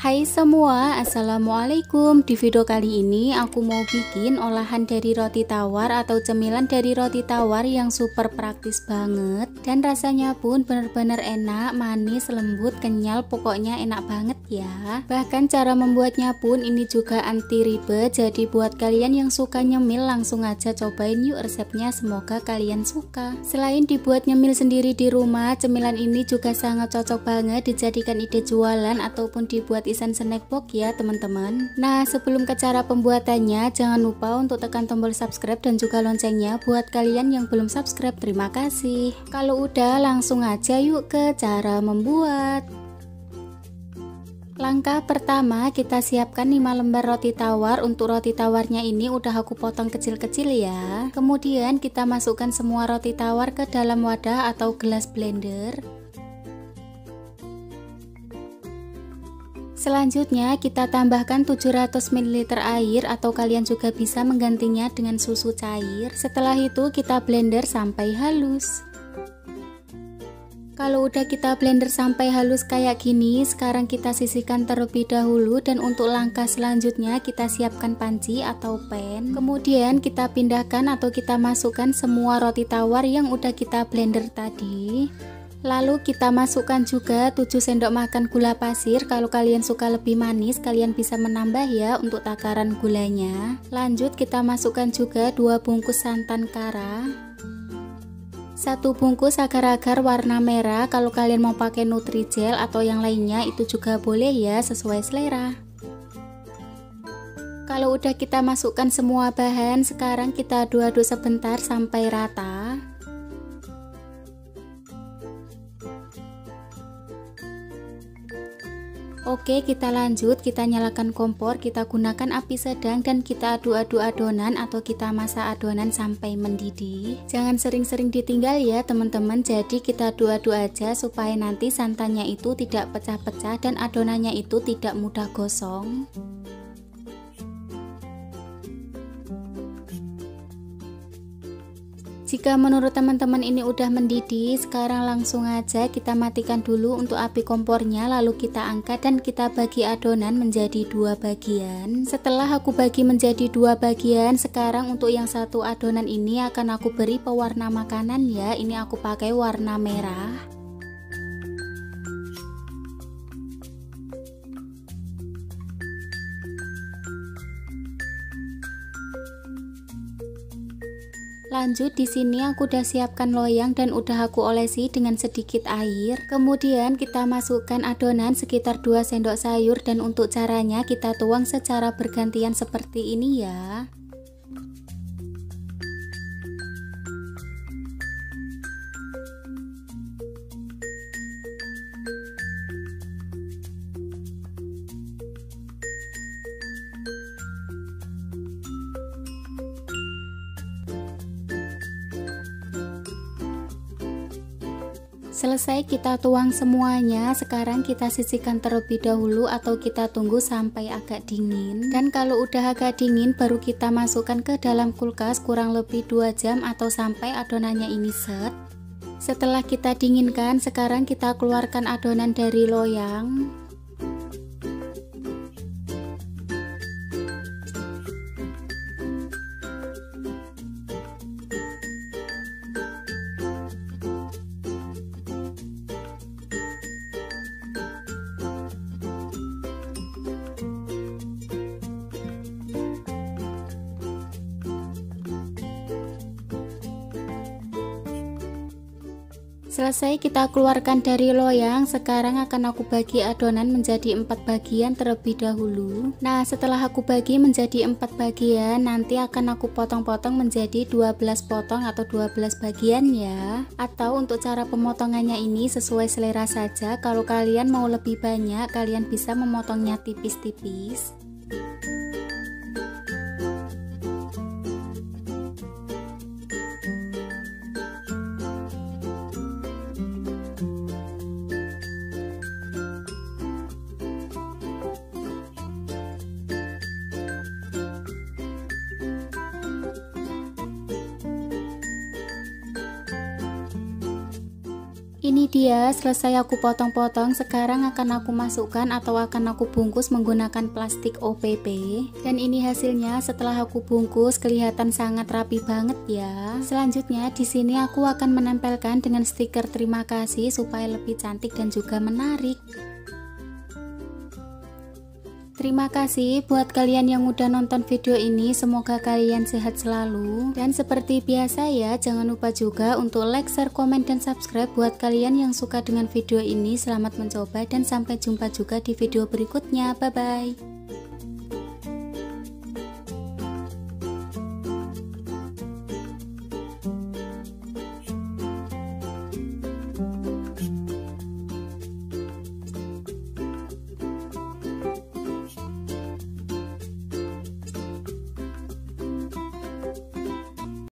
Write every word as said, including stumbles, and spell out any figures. Hai semua, assalamualaikum. Di video kali ini aku mau bikin olahan dari roti tawar atau cemilan dari roti tawar yang super praktis banget dan rasanya pun bener-bener enak, manis, lembut, kenyal, pokoknya enak banget ya. Bahkan cara membuatnya pun ini juga anti ribet, jadi buat kalian yang suka nyemil langsung aja cobain yuk resepnya, semoga kalian suka. Selain dibuat nyemil sendiri di rumah, cemilan ini juga sangat cocok banget dijadikan ide jualan ataupun dibuat isian snack box ya teman-teman. Nah, sebelum ke cara pembuatannya, jangan lupa untuk tekan tombol subscribe dan juga loncengnya. Buat kalian yang belum subscribe, terima kasih. Kalau udah, langsung aja yuk ke cara membuat. Langkah pertama, kita siapkan lima lembar roti tawar. Untuk roti tawarnya ini udah aku potong kecil-kecil ya. Kemudian kita masukkan semua roti tawar ke dalam wadah atau gelas blender. Selanjutnya kita tambahkan tujuh ratus mililiter air, atau kalian juga bisa menggantinya dengan susu cair. Setelah itu kita blender sampai halus. Kalau udah kita blender sampai halus kayak gini, sekarang kita sisihkan terlebih dahulu. Dan untuk langkah selanjutnya kita siapkan panci atau pan. Kemudian kita pindahkan atau kita masukkan semua roti tawar yang udah kita blender tadi. Lalu kita masukkan juga tujuh sendok makan gula pasir. Kalau kalian suka lebih manis, kalian bisa menambah ya untuk takaran gulanya. Lanjut kita masukkan juga dua bungkus santan kara, satu bungkus agar-agar warna merah. Kalau kalian mau pakai nutrijel atau yang lainnya itu juga boleh ya, sesuai selera. Kalau udah kita masukkan semua bahan, sekarang kita aduk-aduk sebentar sampai rata. Oke, kita lanjut. Kita nyalakan kompor, kita gunakan api sedang dan kita aduk-aduk adonan atau kita masak adonan sampai mendidih. Jangan sering-sering ditinggal ya teman-teman, jadi kita aduk-aduk aja supaya nanti santannya itu tidak pecah-pecah dan adonannya itu tidak mudah gosong. Jika menurut teman-teman ini udah mendidih, sekarang langsung aja kita matikan dulu untuk api kompornya, lalu kita angkat dan kita bagi adonan menjadi dua bagian. Setelah aku bagi menjadi dua bagian, sekarang untuk yang satu adonan ini akan aku beri pewarna makanan ya. Ini aku pakai warna merah. Lanjut, di sini aku udah siapkan loyang dan udah aku olesi dengan sedikit air. Kemudian kita masukkan adonan sekitar dua sendok sayur dan untuk caranya kita tuang secara bergantian seperti ini ya. Selesai kita tuang semuanya, sekarang kita sisihkan terlebih dahulu atau kita tunggu sampai agak dingin. Dan kalau udah agak dingin baru kita masukkan ke dalam kulkas kurang lebih dua jam atau sampai adonannya ini set. Setelah kita dinginkan, sekarang kita keluarkan adonan dari loyang. Selesai kita keluarkan dari loyang, sekarang akan aku bagi adonan menjadi empat bagian terlebih dahulu. Nah, setelah aku bagi menjadi empat bagian, nanti akan aku potong-potong menjadi dua belas potong atau dua belas bagian ya. Atau untuk cara pemotongannya ini sesuai selera saja. Kalau kalian mau lebih banyak, kalian bisa memotongnya tipis-tipis. Ini dia, selesai aku potong-potong. Sekarang akan aku masukkan atau akan aku bungkus menggunakan plastik O P P. Dan ini hasilnya setelah aku bungkus, kelihatan sangat rapi banget ya. Selanjutnya di sini aku akan menempelkan dengan stiker terima kasih supaya lebih cantik dan juga menarik. Terima kasih buat kalian yang udah nonton video ini, semoga kalian sehat selalu. Dan seperti biasa ya, jangan lupa juga untuk like, share, komen, dan subscribe buat kalian yang suka dengan video ini. Selamat mencoba dan sampai jumpa juga di video berikutnya. Bye-bye.